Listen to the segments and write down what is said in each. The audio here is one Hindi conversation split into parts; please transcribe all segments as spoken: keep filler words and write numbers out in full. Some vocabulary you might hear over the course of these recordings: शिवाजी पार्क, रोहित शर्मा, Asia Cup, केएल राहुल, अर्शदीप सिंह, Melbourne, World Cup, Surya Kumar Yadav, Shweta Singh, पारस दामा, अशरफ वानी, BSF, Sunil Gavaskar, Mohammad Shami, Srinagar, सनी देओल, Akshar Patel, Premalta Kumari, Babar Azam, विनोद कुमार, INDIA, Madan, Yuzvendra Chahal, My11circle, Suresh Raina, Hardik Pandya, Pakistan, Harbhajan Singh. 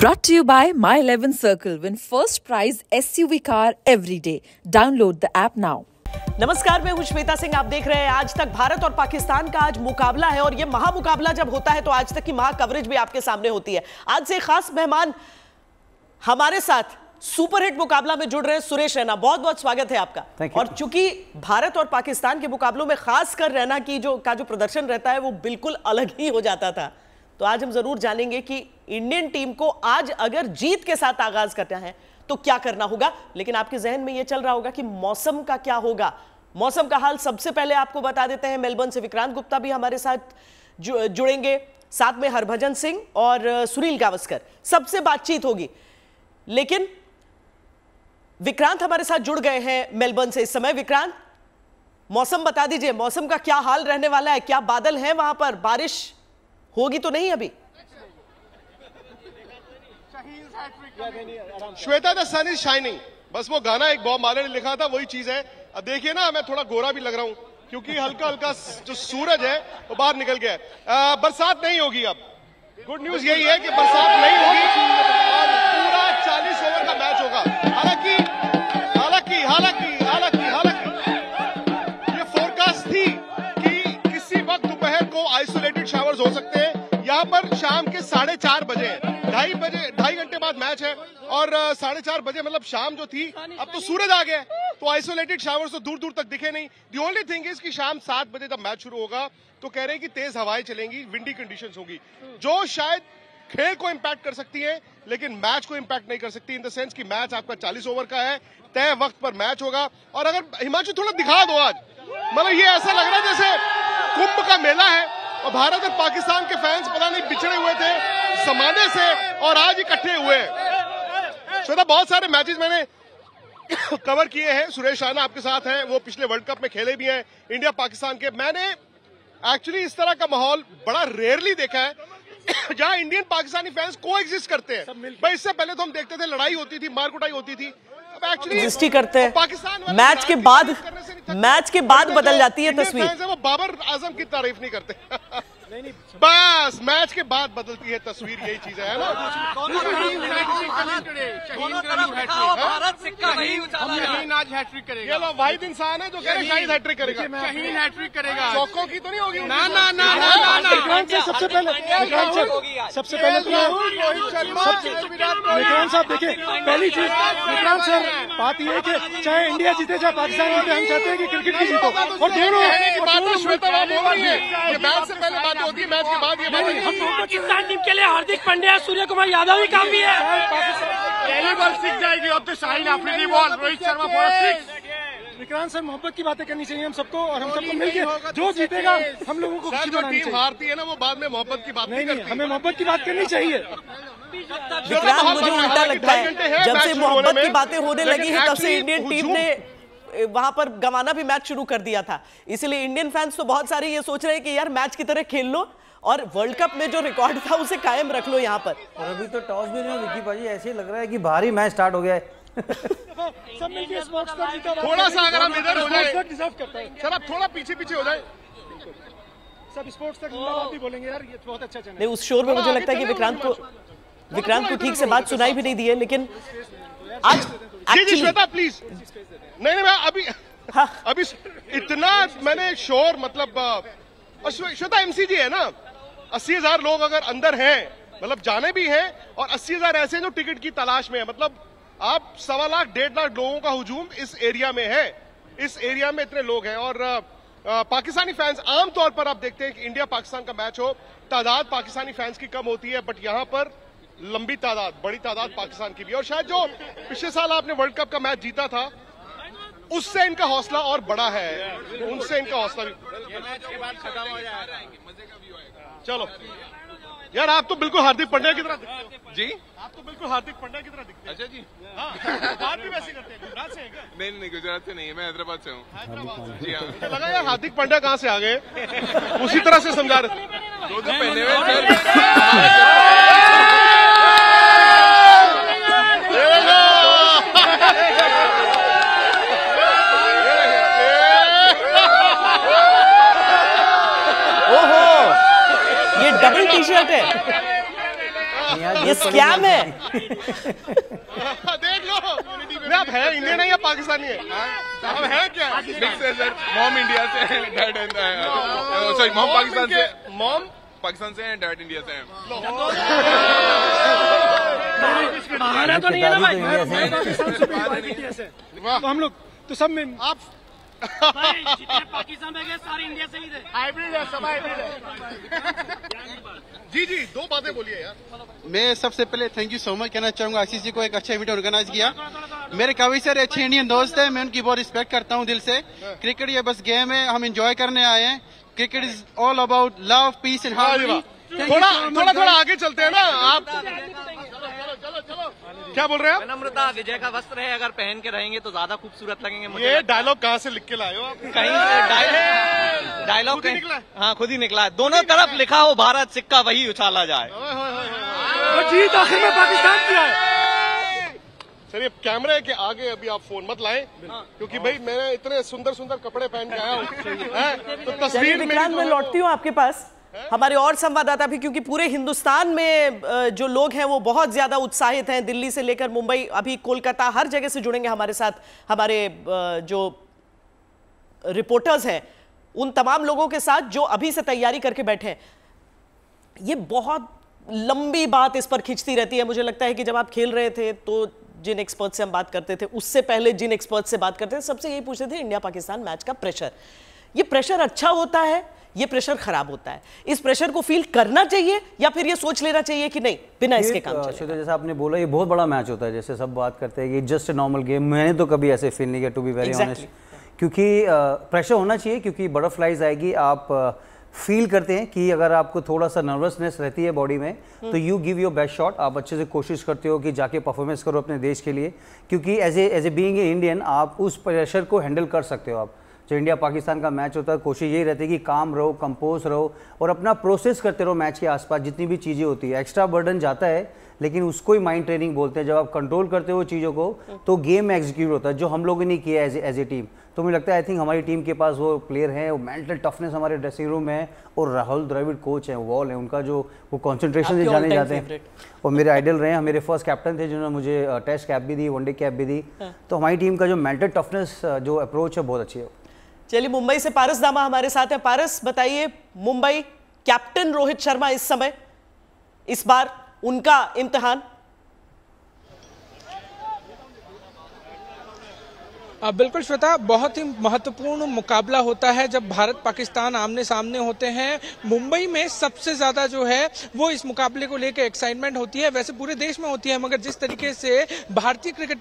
Brought to you by My eleven Circle. Win first prize S U V car every day. Download the app now. नमस्कार, मैं हूं श्वेता सिंह। आप देख रहे हैं आज तक। भारत और पाकिस्तान का आज मुकाबला है और यह महामुकाबला जब होता है तो आज तक की महा कवरेज भी आपके सामने होती है। आज से खास मेहमान हमारे साथ सुपरहिट मुकाबला में जुड़ रहे हैं, सुरेश रैना। बहुत बहुत स्वागत है आपका। और चूंकि भारत और पाकिस्तान के मुकाबलों में खासकर रैना की जो का जो प्रदर्शन रहता है वो बिल्कुल अलग ही हो जाता था, तो आज हम जरूर जानेंगे कि इंडियन टीम को आज अगर जीत के साथ आगाज करना है तो क्या करना होगा। लेकिन आपके जहन में यह चल रहा होगा कि मौसम का क्या होगा। मौसम का हाल सबसे पहले आपको बता देते हैं। मेलबर्न से विक्रांत गुप्ता भी हमारे साथ जु, जुड़ेंगे, साथ में हरभजन सिंह और सुनील गावस्कर, सबसे बातचीत होगी। लेकिन विक्रांत हमारे साथ जुड़ गए हैं मेलबर्न से इस समय। विक्रांत, मौसम बता दीजिए, मौसम का क्या हाल रहने वाला है? क्या बादल है वहां पर? बारिश होगी तो नहीं अभी? Shweta, the sun is shining, बस वो गाना एक बॉब माले ने लिखा था, वही चीज है। अब देखिए ना, मैं थोड़ा गोरा भी लग रहा हूँ क्योंकि हल्का हल्का जो सूरज है वो बाहर निकल गया है। बरसात नहीं होगी। अब गुड न्यूज यही है कि बरसात नहीं होगी और पूरा चालीस ओवर का मैच होगा। हालांकि हालांकि हालांकि हालांकि हालांकि ये फोरकास्ट थी कि किसी वक्त दोपहर को आइसोलेटेड शावर्स हो सकते हैं। यहाँ पर शाम के साढ़े चार बजे ढाई बजे ढाई घंटे बाद मैच है और साढ़े चार बजे मतलब शाम जो थी, अब तो सूरज आ गया तो आइसोलेटेड शावर्स तो दूर दूर तक दिखे नहीं। दी ओनली थिंग इज कि शाम सात बजे जब मैच शुरू होगा तो कह रहे हैं कि तेज हवाएं चलेंगी, विंडी कंडीशंस होगी जो शायद खेल को इम्पैक्ट कर सकती है लेकिन मैच को इम्पैक्ट नहीं कर सकती, इन द सेंस कि मैच आपका चालीस ओवर का है, तय वक्त पर मैच होगा। और अगर हिमांशु थोड़ा दिखा दो आज, मतलब ये ऐसा लग रहा है जैसे कुंभ का मेला है और भारत और पाकिस्तान के फैंस पता नहीं बिछड़े हुए थे समाने से और आज इकट्ठे हुए हैं। श्वेता, बहुत सारे मैचेस मैंने कवर किए हैं। सुरेश राणा आपके साथ हैं, वो पिछले वर्ल्ड कप में खेले भी हैं इंडिया पाकिस्तान के। मैंने एक्चुअली इस तरह का माहौल बड़ा रेयरली देखा है जहां इंडियन पाकिस्तानी फैंस को एग्जिस्ट करते हैं। भाई, इससे पहले तो हम देखते थे लड़ाई होती थी, मार कुटाई होती थी, अब एक्चुअली करते हैं। पाकिस्तान मैच के बाद मैच के बाद बदल जाती है तस्वीर। वो बाबर आजम की तारीफ नहीं करते, बस मैच के बाद बदलती है तस्वीर, यही चीज है ना। चलो, वाहिद इंसान है जो कह रहे शाहिद हैट्रिक करेगा। शाहिद हैट्रिक करेगा, चौकों की तो नहीं होगी ना। ना ना ना, सबसे पहले सबसे पहले विक्रांत साहब देखिए, पहली चीज विक्रांत सर, बात यह है कि चाहे इंडिया जीते चाहे पाकिस्तान जीते, हम चाहते हैं कि क्रिकेट की जीतो। और मैच से पहले होती है, मैच के बाद ये नहीं। हम पाकिस्तान टीम के लिए हार्दिक पांड्या, सूर्य कुमार यादव ही काफी है। पहली बॉल सिक्स जाएगी, अब तो Shahid Afridi ball, रोहित शर्मा four six. Vikrant sir, मोहब्बत की बातें करनी चाहिए हम सबको और हम सबको मिलकर जो जीतेगा हम लोगों को खुशी बनानी चाहिए। टीम हारती है ना, वो बाद में मोहब्बत की बात नहीं करती, हमें मोहब्बत की बात करनी चाहिए। विक्रांत, मुझे उल्टा लगता है, जब से मोहब्बत की बातें होने लगी है तब से इंडियन टीम ने वहां पर गंवाना भी मैच शुरू कर दिया था। इसीलिए इंडियन फैंस तो बहुत सारे ये सोच रहे हैं कि यार मैच की तरह खेल लो और वर्ल्ड कप में जो रिकॉर्ड था उसे कायम रख लो यहाँ पर। और अभी तो टॉस भी नहीं, विकी पाजी ऐसे ही लग रहा है कि भारी मैच स्टार्ट हो गया है। सब मिलके स्पोर्ट्स पर जीता, थोड़ा सा अगर हम इधर हो जाए डिजर्व करता है। सर, आप थोड़ा पीछे पीछे हो जाए, सब स्पोर्ट्स तक भी बोलेंगे यार, ये बहुत अच्छा चल रहा है। उस शोर में मुझे लगता है कि विक्रांत को विक्रांत को ठीक से बात सुनाई भी नहीं दी है। लेकिन आज श्वेता प्लीज, नहीं नहीं मैं अभी हाँ। अभी इतना मैंने शोर, मतलब श्वेता एमसीजी है ना, अस्सी हजार लोग अगर अंदर हैं, मतलब जाने भी हैं और अस्सी हजार ऐसे जो टिकट की तलाश में है, मतलब आप सवा लाख डेढ़ लाख लोगों का हुजूम इस एरिया में है। इस एरिया में इतने लोग हैं और आ, पाकिस्तानी फैंस आमतौर पर आप देखते हैं कि इंडिया पाकिस्तान का मैच हो तादाद पाकिस्तानी फैंस की कम होती है, बट यहाँ पर लंबी तादाद, बड़ी तादाद पाकिस्तान की भी। और शायद जो पिछले साल आपने वर्ल्ड कप का मैच जीता था उससे इनका हौसला और बड़ा है, उनसे इनका हौसला भी। ये मैच के बाद खत्म हो जाएगा, मजे का व्यू आएगा। चलो यार, आप तो बिल्कुल हार्दिक पांड्या की तरह दिखते हो जी। आप तो बिल्कुल हार्दिक पांड्या की तरह दिखते हो। अच्छा जी, बात भी वैसे करते हैं। गुजरात से है क्या? नहीं नहीं, गुजरात से नहीं है, मैं हैदराबाद से हूँ। हैदराबाद जी हाँ। लगा यार हार्दिक पांड्या कहाँ से आ गए, उसी तरह से समझा रहे। डबल टी शर्ट है, ये स्कैम है देख लो आप है इंडियन है या पाकिस्तानी है? आप है क्या? मॉम इंडिया से हैं, डैड सॉरी मॉम पाकिस्तान से, मॉम पाकिस्तान से हैं, डैड इंडिया से हैं। बहाना तो नहीं है ना भाई, पाकिस्तान से इंडिया से हम लोग तो सब में आप पाकिस्तान में गए सारे इंडिया से ही थे, हाइब्रिड है सब, हाइब्रिड है। जी जी दो बातें बोलिए यार। मैं सबसे पहले थैंक यू सो मच कहना चाहूंगा आईसीसी को, एक अच्छा इवेंट ऑर्गेनाइज किया। मेरे काफी सारे अच्छे इंडियन दोस्त हैं, मैं उनकी बहुत रिस्पेक्ट करता हूं दिल से। क्रिकेट ये बस गेम है, हम एंजॉय करने आए हैं। Cricket is all about love, peace and harmony. थोड़ा थोड़ा थोड़ा आगे चलते हैं ना आप। चलो चलो क्या बोल रहे हैं आप? नम्रता विजय का वस्त्र है, अगर पहन के रहेंगे तो ज्यादा खूबसूरत लगेंगे मुझे। ये डायलॉग कहाँ से लिख के लाए हो आप? कहीं डायलॉग निकला? हाँ खुद ही निकला है। दोनों तरफ लिखा हो भारत, सिक्का वही उछाला जाए। जीत आखिर में पाकिस्तान की है। चलिए कैमरा है कि आगे अभी आप फोन मत लाएं, क्योंकि भाई मैंने इतने सुंदर सुंदर कपड़े पहन के आया हूँ तो तस्वीर में लौटती हूँ आपके पास। हमारे और संवाददाता भी, क्योंकि पूरे हिंदुस्तान में जो लोग हैं वो बहुत ज्यादा उत्साहित हैं, दिल्ली से लेकर मुंबई, अभी कोलकाता, हर जगह से जुड़ेंगे हमारे साथ हमारे जो रिपोर्टर्स हैं, उन तमाम लोगों के साथ जो अभी से तैयारी करके बैठे हैं। ये बहुत लंबी बात इस पर खिंचती रहती है। मुझे लगता है कि जब आप खेल रहे थे तो जिन एक्सपर्ट से हम बात करते थे, उससे पहले जिन एक्सपर्ट से बात करते थे, सबसे यही पूछते थे इंडिया पाकिस्तान मैच का प्रेशर। ये प्रेशर अच्छा होता है, ये प्रेशर खराब होता है, इस प्रेशर को फील करना चाहिए या फिर ये सोच लेना चाहिए कि नहीं बिना इसके काम चलेगा? जैसा आपने बोला ये बहुत बड़ा मैच होता है, जैसे सब बात करते हैं ये जस्ट नॉर्मल गेम, मैंने तो कभी ऐसे फील नहीं किया टू बी वेरी ऑनेस्ट, क्योंकि प्रेशर होना चाहिए, क्योंकि बटरफ्लाइज आएगी। आप फील करते हैं कि अगर आपको थोड़ा सा नर्वसनेस रहती है बॉडी में तो you give your best shot, आप अच्छे से कोशिश करते हो कि जाके परफॉर्मेंस करो अपने देश के लिए, क्योंकि as a as a being a Indian आप उस प्रेशर को हैंडल कर सकते हो। आप जो इंडिया पाकिस्तान का मैच होता है कोशिश यही रहती है कि काम रहो, कंपोज रहो और अपना प्रोसेस करते रहो। मैच के आसपास जितनी भी चीज़ें होती है एक्स्ट्रा बर्डन जाता है, लेकिन उसको ही माइंड ट्रेनिंग बोलते हैं। जब आप कंट्रोल करते हो चीज़ों को तो गेम में एग्जीक्यूट होता है, जो हम लोगों ने किया एज एज ए टीम। तो मुझे लगता है आई थिंक हमारी टीम के पास वो प्लेयर हैं, वो मेंटल टफनेस हमारे ड्रेसिंग रूम में है, और राहुल द्रविड़ कोच हैं, वॉल है, उनका जो वो कॉन्सेंट्रेशन से जाने जाते हैं और मेरे आइडल रहे हैं, मेरे फर्स्ट कैप्टन थे जिन्होंने मुझे टेस्ट कैप भी दी, वनडे कैप भी दी। तो हमारी टीम का जो मेंटल टफनेस जो अप्रोच है बहुत अच्छी है। चलिए मुंबई से पारस दामा हमारे साथ है। पारस बताइए, मुंबई कैप्टन रोहित शर्मा इस समय, इस बार उनका इम्तिहान। बिल्कुल श्वेता, बहुत ही महत्वपूर्ण मुकाबला होता है जब भारत पाकिस्तान आमने सामने होते हैं। मुंबई में सबसे ज़्यादा जो है वो इस मुकाबले को लेकर एक्साइटमेंट होती है, वैसे पूरे देश में होती है, मगर जिस तरीके से भारतीय क्रिकेट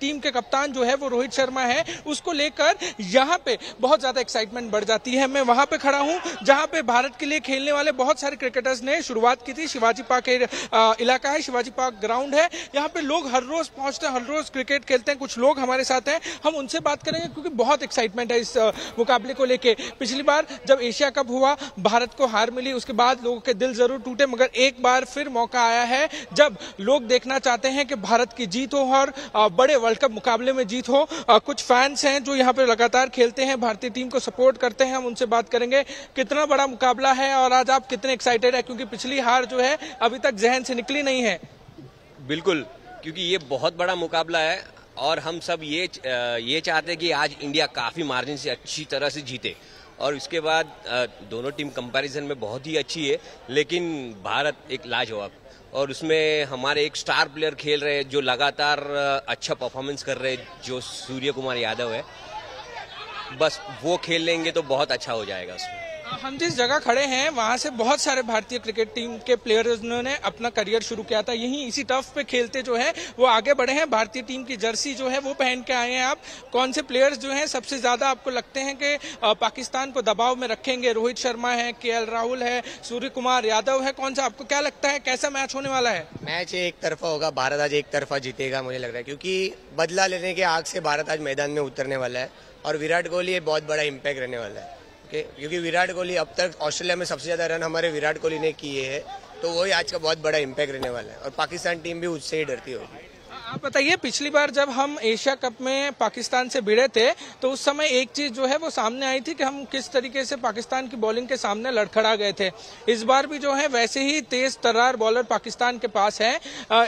टीम के कप्तान जो है वो रोहित शर्मा है, उसको लेकर यहाँ पे बहुत ज़्यादा एक्साइटमेंट बढ़ जाती है। मैं वहाँ पर खड़ा हूँ जहाँ पर भारत के लिए खेलने वाले बहुत सारे क्रिकेटर्स ने शुरुआत की थी। शिवाजी पार्क इलाका है, शिवाजी पार्क ग्राउंड है, यहाँ पर लोग हर रोज़ पहुँचते हैं, हर रोज़ क्रिकेट खेलते हैं। कुछ लोग हमारे साथ हैं, हम उनसे बात करेंगे क्योंकि बहुत एक्साइटमेंट है इस मुकाबले को लेके। पिछली बार जब एशिया कप हुआ भारत को हार मिली, उसके बाद लोगों के दिल जरूर टूटे, मगर एक बार फिर मौका आया है जब लोग देखना चाहते हैं कि भारत की जीत हो और बड़े वर्ल्ड कप मुकाबले में जीत हो। कुछ फैंस हैं जो यहाँ पर लगातार खेलते हैं, भारतीय टीम को सपोर्ट करते हैं, हम उनसे बात करेंगे कितना बड़ा मुकाबला है और आज आप कितने एक्साइटेड है, क्योंकि पिछली हार जो है अभी तक जहन से निकली नहीं है। बिल्कुल, क्योंकि ये बहुत बड़ा मुकाबला है और हम सब ये ये चाहते हैं कि आज इंडिया काफ़ी मार्जिन से अच्छी तरह से जीते, और उसके बाद दोनों टीम कंपैरिजन में बहुत ही अच्छी है, लेकिन भारत एक लाजवाब, और उसमें हमारे एक स्टार प्लेयर खेल रहे हैं जो लगातार अच्छा परफॉर्मेंस कर रहे हैं, जो सूर्य कुमार यादव है, बस वो खेल लेंगे तो बहुत अच्छा हो जाएगा। उसमें हम जिस जगह खड़े हैं वहाँ से बहुत सारे भारतीय क्रिकेट टीम के प्लेयर्स ने अपना करियर शुरू किया था, यहीं इसी टर्फ पे खेलते जो है वो आगे बढ़े हैं, भारतीय टीम की जर्सी जो है वो पहन के आए हैं। आप कौन से प्लेयर्स जो हैं सबसे ज़्यादा आपको लगते हैं कि पाकिस्तान को दबाव में रखेंगे? रोहित शर्मा है, केएल राहुल है, सूर्य कुमार यादव है, कौन सा आपको क्या लगता है कैसा मैच होने वाला है? मैच एक तरफा होगा, भारत आज एक तरफा जीतेगा मुझे लग रहा है, क्योंकि बदला लेने के आग से भारत आज मैदान में उतरने वाला है और विराट कोहली ये बहुत बड़ा इम्पैक्ट रहने वाला है, क्योंकि विराट कोहली अब तक ऑस्ट्रेलिया में सबसे ज़्यादा रन हमारे विराट कोहली ने किए हैं, तो वही आज का बहुत बड़ा इम्पैक्ट रहने वाला है और पाकिस्तान टीम भी उससे ही डरती होगी। आप बताइए, पिछली बार जब हम एशिया कप में पाकिस्तान से भिड़े थे तो उस समय एक चीज जो है वो सामने आई थी कि हम किस तरीके से पाकिस्तान की बॉलिंग के सामने लड़खड़ा गए थे। इस बार भी जो है वैसे ही तेज तर्रार बॉलर पाकिस्तान के पास है।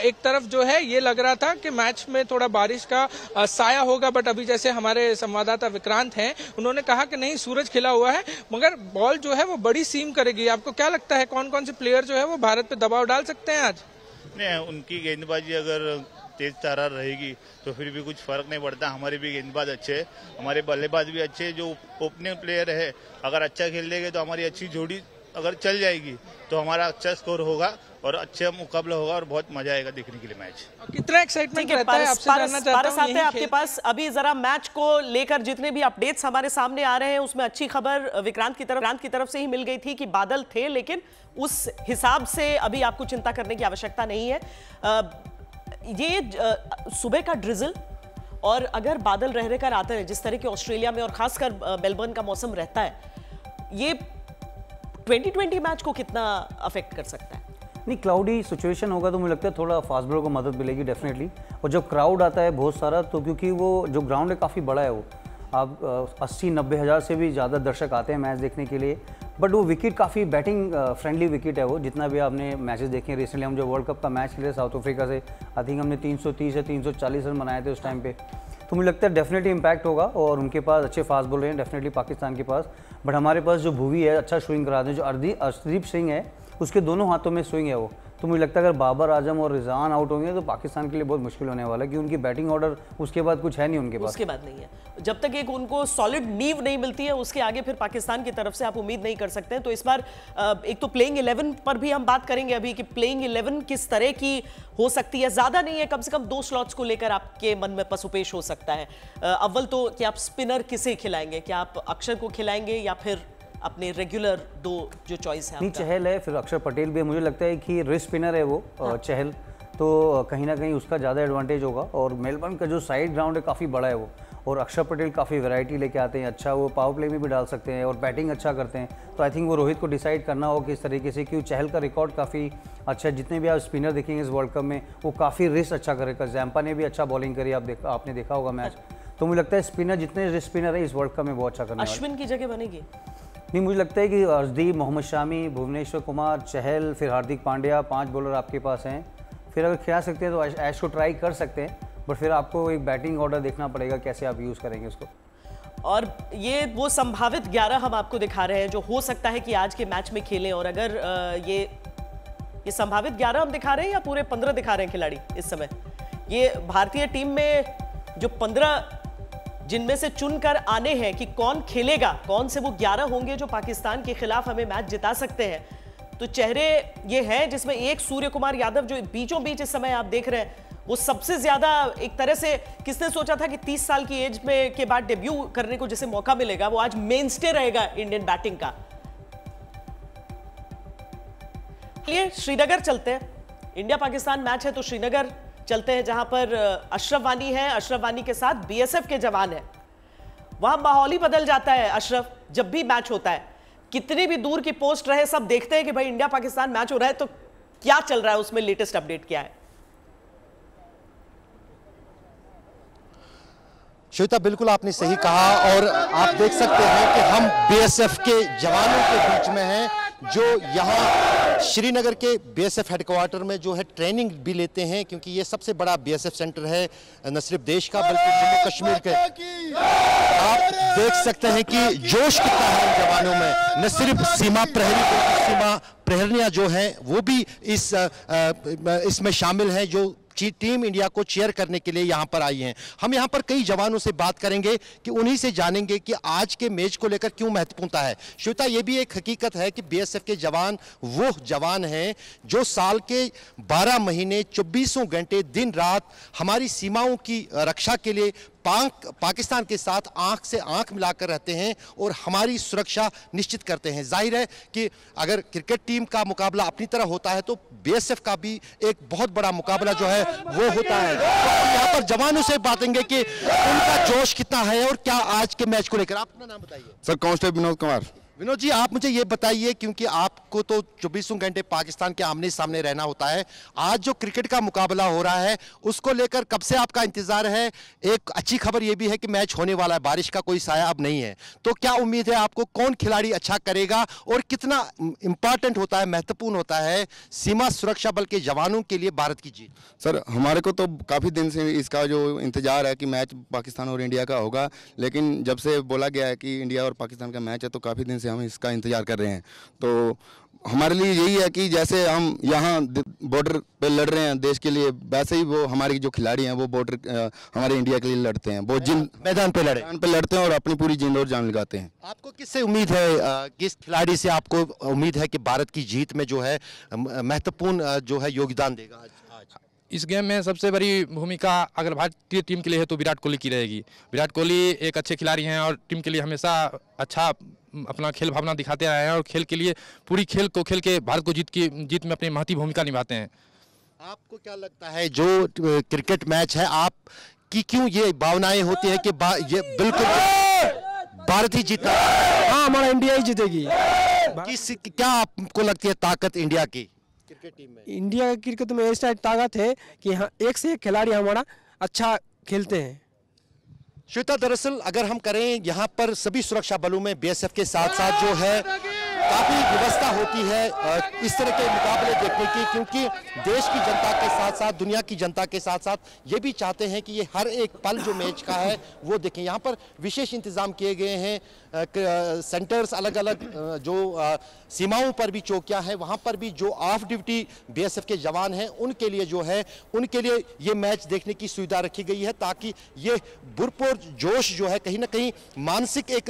एक तरफ जो है ये लग रहा था कि मैच में थोड़ा बारिश का साया होगा, बट अभी जैसे हमारे संवाददाता विक्रांत हैं उन्होंने कहा कि नहीं, सूरज खिला हुआ है, मगर बॉल जो है वो बड़ी सीम करेगी। आपको क्या लगता है कौन कौन से प्लेयर जो है वो भारत पे दबाव डाल सकते हैं आज? नहीं, उनकी गेंदबाजी अगर तेज तर्रार रहेगी तो फिर भी कुछ फर्क नहीं पड़ता। हमारे भी गेंदबाज अच्छे है, हमारे बल्लेबाज भी अच्छे है, जो ओपनिंग प्लेयर है अगर अच्छा खेल लेंगे तो हमारी अच्छी जोड़ी अगर चल जाएगी तो हमारा अच्छा स्कोर होगा और अच्छा मुकाबला होगा और बहुत मजा आएगा देखने के लिए मैच। कितना एक्साइटमेंट रहता है आपसे जानना चाहता हूं। आते हैं आपके पास अभी जरा मैच को लेकर जितने भी अपडेट्स हमारे सामने आ रहे हैं उसमें अच्छी खबर विक्रांत की तरफ विक्रांत की तरफ से ही मिल गई थी कि बादल थे, लेकिन उस हिसाब से अभी आपको चिंता करने की आवश्यकता नहीं है। ये सुबह का ड्रिजल और अगर बादल रह रहकर आते हैं जिस तरह के ऑस्ट्रेलिया में और खासकर मेलबर्न का मौसम रहता है, ये ट्वेंटी ट्वेंटी मैच को कितना अफेक्ट कर सकता है? नहीं, क्लाउडी सिचुएशन होगा तो मुझे लगता है थोड़ा फास्ट बॉलर को मदद मिलेगी डेफिनेटली। और जब क्राउड आता है बहुत सारा तो क्योंकि वो जो ग्राउंड है काफ़ी बड़ा है, वो आप अस्सी नब्बे हज़ार से भी ज़्यादा दर्शक आते हैं मैच देखने के लिए। बट वो विकेट काफ़ी बैटिंग फ्रेंडली विकेट है, वो जितना भी आपने मैचेस देखे रिसेंटली। हम जो वर्ल्ड कप का मैच खेले साउथ अफ्रीका से, आई थिंक हमने तीन सौ तीस या तीन सौ चालीस रन बनाए थे उस टाइम पे, तो मुझे लगता है डेफिनेटली इम्पैक्ट होगा। और उनके पास अच्छे फास्ट बॉलर हैं डेफिनेटली पाकिस्तान के पास, बट हमारे पास जो भुवी है अच्छा स्विंग करा दें, जो अर्शदीप सिंह है उसके दोनों हाथों में स्विंग है वो, तो मुझे लगता है अगर बाबर आजम और रिजवान आउट होंगे तो पाकिस्तान के लिए बहुत मुश्किल होने वाला है, क्योंकि उनकी बैटिंग ऑर्डर उसके बाद कुछ है नहीं उनके पास, उसके बाद नहीं है। जब तक एक उनको सॉलिड नींव नहीं मिलती है उसके आगे फिर पाकिस्तान की तरफ से आप उम्मीद नहीं कर सकते हैं। तो इस बार एक तो प्लेइंग इलेवन पर भी हम बात करेंगे अभी कि प्लेइंग इलेवन किस तरह की हो सकती है। ज़्यादा नहीं है, कम से कम दो स्लॉट्स को लेकर आपके मन में पसुपेश हो सकता है। अव्वल तो कि आप स्पिनर किसे खिलाएंगे, क्या आप अक्षर को खिलाएंगे या फिर अपने रेगुलर दो जो चॉइस है? नहीं, चहल है, फिर अक्षर पटेल भी है। मुझे लगता है कि रिस्ट स्पिनर है वो, हाँ। चहल तो कहीं ना कहीं उसका ज़्यादा एडवांटेज होगा। और मेलबर्न का जो साइड ग्राउंड है काफ़ी बड़ा है वो, और अक्षर पटेल काफ़ी वैरायटी लेके आते हैं, अच्छा वो पावर प्ले में भी डाल सकते हैं और बैटिंग अच्छा करते हैं। तो आई थिंक वो रोहित को डिसाइड करना हो किस तरीके से, क्योंकि चहल का रिकॉर्ड काफ़ी अच्छा है। जितने भी आप स्पिनर देखेंगे इस वर्ल्ड कप में वो काफ़ी रिस्ट अच्छा करेगा। जैम्पा ने भी अच्छा बॉलिंग करी, आप देख आपने देखा होगा मैच। तो मुझे लगता है स्पिनर जितने रिस्ट स्पिनर है इस वर्ल्ड कप में बहुत अच्छा करना है। अश्विन की जगह बनेगी? नहीं, मुझे लगता है कि अर्शदीप, मोहम्मद शामी, भुवनेश्वर कुमार, चहल, फिर हार्दिक पांड्या, पांच बॉलर आपके पास हैं। फिर अगर खिला सकते हैं तो ऐश, ऐश को ट्राई कर सकते हैं, बट फिर आपको एक बैटिंग ऑर्डर देखना पड़ेगा कैसे आप यूज़ करेंगे उसको। और ये वो संभावित ग्यारह हम आपको दिखा रहे हैं जो हो सकता है कि आज के मैच में खेलें। और अगर ये ये संभावित ग्यारह हम दिखा रहे हैं या पूरे पंद्रह दिखा रहे हैं खिलाड़ी इस समय? ये भारतीय टीम में जो पंद्रह जिनमें से चुनकर आने हैं कि कौन खेलेगा, कौन से वो ग्यारह होंगे जो पाकिस्तान के खिलाफ हमें मैच जिता सकते हैं। तो चेहरे ये हैं जिसमें एक सूर्य कुमार यादव जो बीचों बीच इस समय आप देख रहे हैं, वो सबसे ज्यादा एक तरह से किसने सोचा था कि तीस साल की एज में के बाद डेब्यू करने को जिसे मौका मिलेगा वो आज मेनस्टे रहेगा इंडियन बैटिंग का। चलिए श्रीनगर चलते हैं, इंडिया पाकिस्तान मैच है तो श्रीनगर चलते हैं जहां पर अशरफ वानी है। अशरफ वानी के साथ बीएसएफ के जवान है, वहां माहौल ही बदल जाता है अशरफ जब भी मैच होता है। कितनी भी दूर की पोस्ट रहे सब देखते हैं कि भाई इंडिया पाकिस्तान मैच हो रहा है तो क्या चल रहा है, उसमें लेटेस्ट अपडेट क्या है? श्वेता, बिल्कुल आपने सही कहा और आप देख सकते हैं कि हम बीएसएफ के जवानों के बीच में हैं जो यहाँ श्रीनगर के बीएसएफ हेडक्वार्टर में जो है ट्रेनिंग भी लेते हैं, क्योंकि ये सबसे बड़ा बीएसएफ सेंटर है न सिर्फ देश का बल्कि जम्मू कश्मीर के। आप देख सकते हैं कि जोश कितना है इन जवानों में, न सिर्फ सीमा प्रहरी बल्कि सीमा प्रहरियाँ जो हैं वो भी इस इसमें शामिल हैं जो टीम इंडिया को चीयर करने के लिए यहां पर आई हैं। हम यहां पर कई जवानों से बात करेंगे कि उन्हीं से जानेंगे कि आज के मैच को लेकर क्यों महत्वपूर्णता है। श्वेता, यह भी एक हकीकत है कि बीएसएफ के जवान वो जवान हैं जो साल के बारह महीने चौबीसों घंटे दिन रात हमारी सीमाओं की रक्षा के लिए पाकिस्तान के साथ आंख से आंख मिलाकर रहते हैं और हमारी सुरक्षा निश्चित करते हैं। जाहिर है कि अगर क्रिकेट टीम का मुकाबला अपनी तरह होता है तो बीएसएफ का भी एक बहुत बड़ा मुकाबला जो है वो होता है। तो यहाँ पर जवानों से बातेंगे कि उनका जोश कितना है और क्या आज के मैच को लेकर। आप अपना नाम बताइए। Sir, constable विनोद कुमार। विनोद जी, आप मुझे ये बताइए, क्योंकि आपको तो चौबीसों घंटे पाकिस्तान के आमने सामने रहना होता है, आज जो क्रिकेट का मुकाबला हो रहा है उसको लेकर कब से आपका इंतजार है? एक अच्छी खबर ये भी है कि मैच होने वाला है, बारिश का कोई साया अब नहीं है, तो क्या उम्मीद है आपको, कौन खिलाड़ी अच्छा करेगा और कितना इम्पॉर्टेंट होता है, महत्वपूर्ण होता है सीमा सुरक्षा बल के जवानों के लिए भारत की जीत? सर, हमारे को तो काफ़ी दिन से इसका जो इंतजार है कि मैच पाकिस्तान और इंडिया का होगा, लेकिन जब से बोला गया है कि इंडिया और पाकिस्तान का मैच है तो काफ़ी दिन से हम इसका इंतजार कर रहे हैं। तो हमारे लिए यही है कि जैसे हम यहाँ बॉर्डर पे लड़ रहे हैं देश के लिए, वैसे ही वो हमारे जो खिलाड़ी हैं वो बॉर्डर हमारे इंडिया के लिए लड़ते हैं, वो जिन मैदान पे लड़े मैदान पे लड़ते हैं और अपनी पूरी जिंद और जान लगाते हैं। आपको किससे उम्मीद है, किस खिलाड़ी से आपको उम्मीद है कि भारत की जीत में जो है महत्वपूर्ण जो है योगदान देगा? इस गेम में सबसे बड़ी भूमिका अगर भारतीय टीम के लिए है तो विराट कोहली की रहेगी। विराट कोहली एक अच्छे खिलाड़ी हैं और टीम के लिए हमेशा अच्छा अपना खेल भावना दिखाते आए हैं और खेल के लिए पूरी खेल को खेल के भारत को जीत की जीत में अपनी महती भूमिका निभाते हैं। आपको क्या लगता है जो क्रिकेट मैच है, आप की क्यों ये भावनाएं होती है कि बा, ये बिल्कुल भारत ही जीता, हाँ हमारा इंडिया ही जीतेगी? किस क्या आपको लगती है ताकत इंडिया की क्रिकेट टीम में? इंडिया की क्रिकेट में ऐसा ताकत है कि हाँ, एक से एक खिलाड़ी हमारा अच्छा खेलते हैं। श्वेता, दरअसल अगर हम करें यहाँ पर सभी सुरक्षा बलों में बीएसएफ के साथ साथ जो है काफ़ी व्यवस्था होती है इस तरह के मुकाबले देखने की, क्योंकि देश की जनता के साथ साथ दुनिया की जनता के साथ साथ ये भी चाहते हैं कि ये हर एक पल जो मैच का है वो देखें। यहाँ पर विशेष इंतजाम किए गए हैं, सेंटर्स अलग अलग जो सीमाओं पर भी चौकियाँ हैं, वहाँ पर भी जो ऑफ ड्यूटी बीएसएफ के जवान हैं उनके लिए जो है उनके लिए ये मैच देखने की सुविधा रखी गई है, ताकि ये भरपूर जोश जो है कहीं ना कहीं मानसिक एक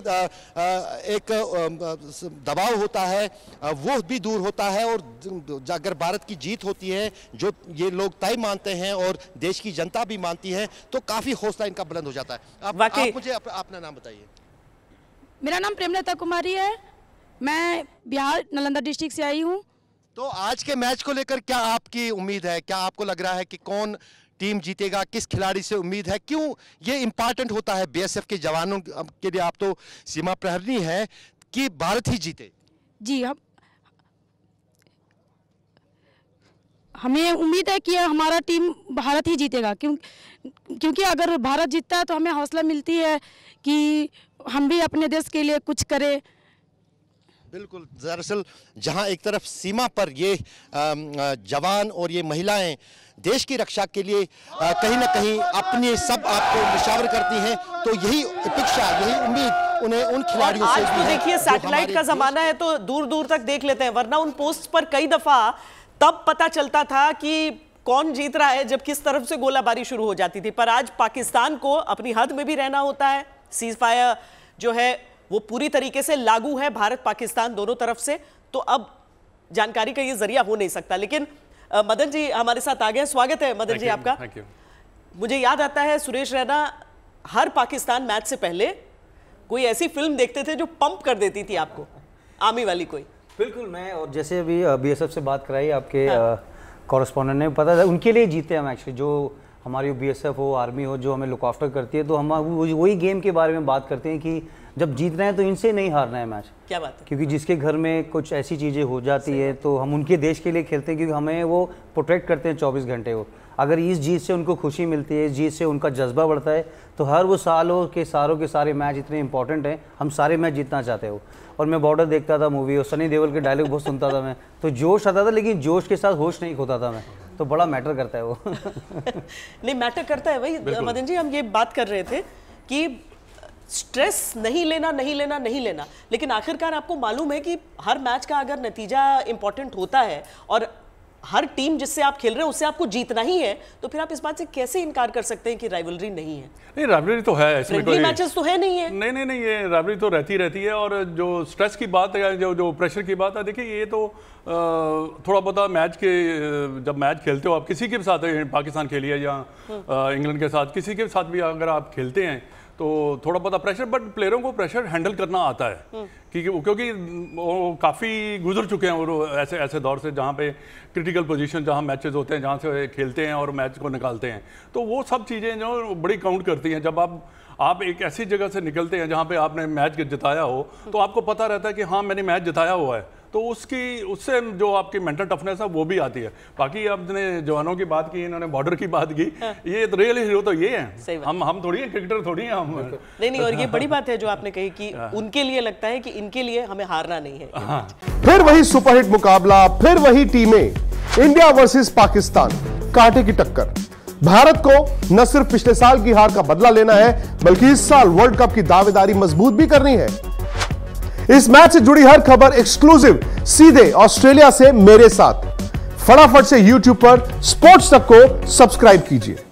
एक दबाव होता है वो भी दूर होता है, और अगर भारत की जीत होती है जो ये लोग तय मानते हैं और देश की जनता भी मानती है तो काफी हौसला इनका बुलंद हो जाता है। आप, आप मुझे आप, अपना नाम बताइए। मेरा नाम प्रेमलता कुमारी है, मैं बिहार नालंदा डिस्ट्रिक्ट से आई हूँ। तो आज के मैच को लेकर क्या आपकी उम्मीद है, क्या आपको लग रहा है कि कौन टीम जीतेगा, किस खिलाड़ी से उम्मीद है, क्यों ये इम्पोर्टेंट होता है बीएसएफ के जवानों के लिए? आप तो सीमा प्रहरी है कि भारत ही जीते। जी, हम हमें उम्मीद है कि हमारा टीम भारत ही जीतेगा, क्यों क्योंकि अगर भारत जीतता है तो हमें हौसला मिलती है कि हम भी अपने देश के लिए कुछ करें। बिल्कुल, दरअसल जहां एक तरफ सीमा पर ये जवान और ये महिलाएं देश की रक्षा के लिए कहीं ना कहीं अपने सब आपको निशावर करती हैं, तो यही अपेक्षा, यही उम्मीद उन्हें उन खिलाड़ियों से भी है। देखिए, सैटेलाइट का जमाना है तो दूर दूर तक देख लेते हैं, वरना उन पोस्ट पर कई दफा तब पता चलता था कि कौन जीत रहा है जब किस तरफ से गोलाबारी शुरू हो जाती थी। पर आज पाकिस्तान को अपनी हद में भी रहना होता है, सीज फायर जो है वो पूरी तरीके से लागू है भारत पाकिस्तान दोनों तरफ से, तो अब जानकारी का ये जरिया हो नहीं सकता। लेकिन आ, मदन जी हमारे साथ आ गए, स्वागत है मदन जी आपका। मुझे याद आता है सुरेश रैना, हर पाकिस्तान मैच से पहले कोई ऐसी फिल्म देखते थे जो पंप कर देती थी आपको, आर्मी वाली कोई? बिल्कुल, मैं और जैसे अभी बीएसएफ से बात कराई आपके कॉरेस्पॉन्डेंट ने, पता था उनके लिए जीते हम एक्चुअली, जो हमारी बीएसएफ हो आर्मी हो जो हमें लुक आफ्टर करती है, तो हम वही गेम के बारे में बात करते हैं कि जब जीतना है तो इनसे नहीं हारना है मैच। क्या बात है, क्योंकि जिसके घर में कुछ ऐसी चीज़ें हो जाती है तो हम उनके देश के लिए खेलते हैं, क्योंकि हमें वो प्रोटेक्ट करते हैं चौबीस घंटे वो। अगर इस जीत से उनको खुशी मिलती है, इस जीत से उनका जज्बा बढ़ता है, तो हर वो सालों के सारों के सारे मैच इतने इंपॉर्टेंट हैं, हम सारे मैच जीतना चाहते हो। और मैं बॉर्डर देखता था मूवी और सनी देओल के डायलॉग बहुत सुनता था मैं, तो जोश आता था, लेकिन जोश के साथ होश नहीं खोता था मैं, तो बड़ा मैटर करता है वो। नहीं, मैटर करता है। वही मदन जी हम ये बात कर रहे थे कि स्ट्रेस नहीं लेना नहीं लेना नहीं लेना, लेकिन आखिरकार आपको मालूम है कि हर मैच का अगर नतीजा इम्पॉर्टेंट होता है और हर टीम जिससे आप खेल रहे हो उससे आपको जीतना ही है, तो फिर आप इस बात से कैसे इनकार कर सकते हैं कि राइवलरी नहीं है? नहीं, राइवलरी तो है, इसमें कोई मैचेस तो है नहीं है। नहीं नहीं नहीं, ये राइवलरी तो रहती रहती है। और जो स्ट्रेस की बात है, जो जो प्रेशर की बात है, देखिए ये तो थोड़ा बहुत मैच के, जब मैच खेलते हो आप किसी के साथ, पाकिस्तान के लिए या इंग्लैंड के साथ, किसी के साथ भी अगर आप खेलते हैं तो थोड़ा बहुत प्रेशर, बट प्लेयरों को प्रेशर हैंडल करना आता है क्योंकि क्योंकि वो काफ़ी गुजर चुके हैं और ऐसे ऐसे दौर से जहाँ पे क्रिटिकल पोजीशन, जहाँ मैचेस होते हैं, जहाँ से खेलते हैं और मैच को निकालते हैं, तो वो सब चीज़ें जो बड़ी काउंट करती हैं। जब आप आप एक ऐसी जगह से निकलते हैं जहाँ पे आपने मैच जिताया हो, तो आपको पता रहता है कि हाँ मैंने मैच जिताया हुआ है, तो उसकी उससे जो आपकी मेंटल टफनेस है वो भी आती है। बाकी आपने जवानों की बात की, इन्होंने बॉर्डर की बात की, ये तो रियल हीरो तो ये हैं, हम हम थोड़ी हैं, क्रिकेटर थोड़ी हैं हम। नहीं नहीं, और ये बड़ी बात है जो आपने कही कि उनके लिए लगता है कि इनके लिए हमें हारना नहीं है। हाँ। फिर वही सुपरहिट मुकाबला, फिर वही टीमें, इंडिया वर्सेस पाकिस्तान, कांटे की टक्कर। भारत को न सिर्फ पिछले साल की हार का बदला लेना है, बल्कि इस साल वर्ल्ड कप की दावेदारी मजबूत भी करनी है। इस मैच से जुड़ी हर खबर एक्सक्लूसिव, सीधे ऑस्ट्रेलिया से मेरे साथ। फटाफट से यूट्यूब पर स्पोर्ट्स तक को सब्सक्राइब कीजिए।